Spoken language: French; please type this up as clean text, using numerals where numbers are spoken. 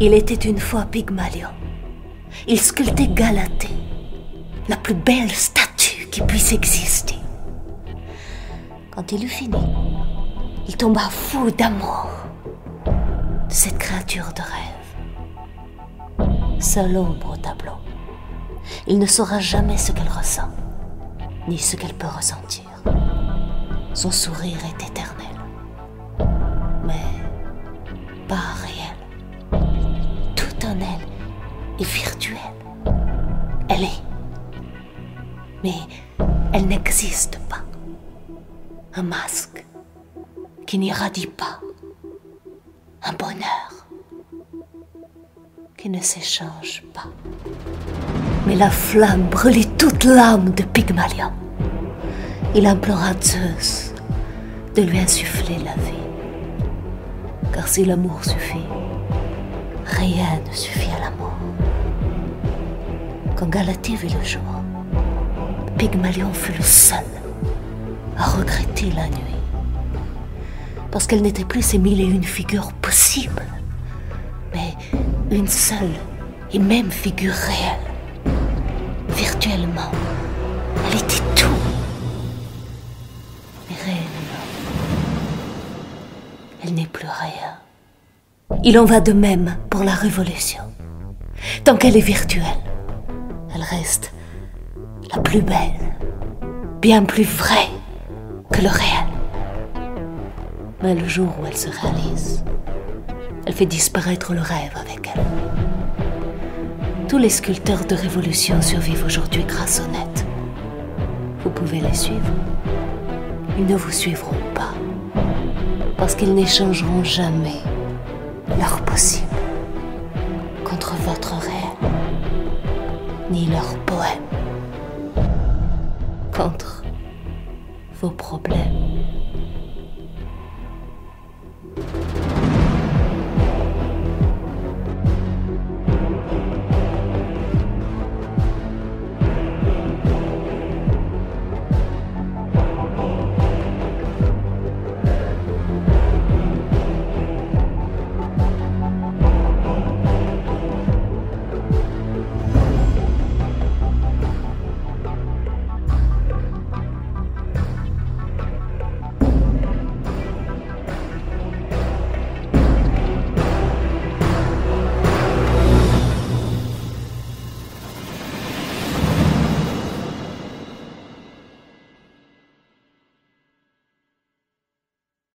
Il était une fois Pygmalion. Il sculptait Galathée, la plus belle statue qui puisse exister. Quand il eut fini, il tomba fou d'amour de cette créature de rêve. Seule ombre au tableau, il ne saura jamais ce qu'elle ressent, ni ce qu'elle peut ressentir. Son sourire est éternel, mais pas réel. Tout en elle est virtuel. Elle est, mais elle n'existe pas. Un masque qui n'irradie pas. Un bonheur qui ne s'échange pas. Mais la flamme brûlait toute l'âme de Pygmalion. Il implora Zeus de lui insuffler la vie. Car si l'amour suffit, rien ne suffit à l'amour. Quand Galathée vit le jour, Pygmalion fut le seul à regretter la nuit. Parce qu'elle n'était plus ces mille et une figures possibles, mais une seule et même figure réelle. Virtuellement, elle était tout, mais réellement, elle n'est plus rien. Il en va de même pour la révolution. Tant qu'elle est virtuelle, elle reste la plus belle, bien plus vraie que le réel. Mais le jour où elle se réalise, elle fait disparaître le rêve avec elle. Tous les sculpteurs de révolution survivent aujourd'hui grâce au net. Vous pouvez les suivre. Ils ne vous suivront pas, parce qu'ils n'échangeront jamais leur possible contre votre réel, ni leur poème contre vos problèmes.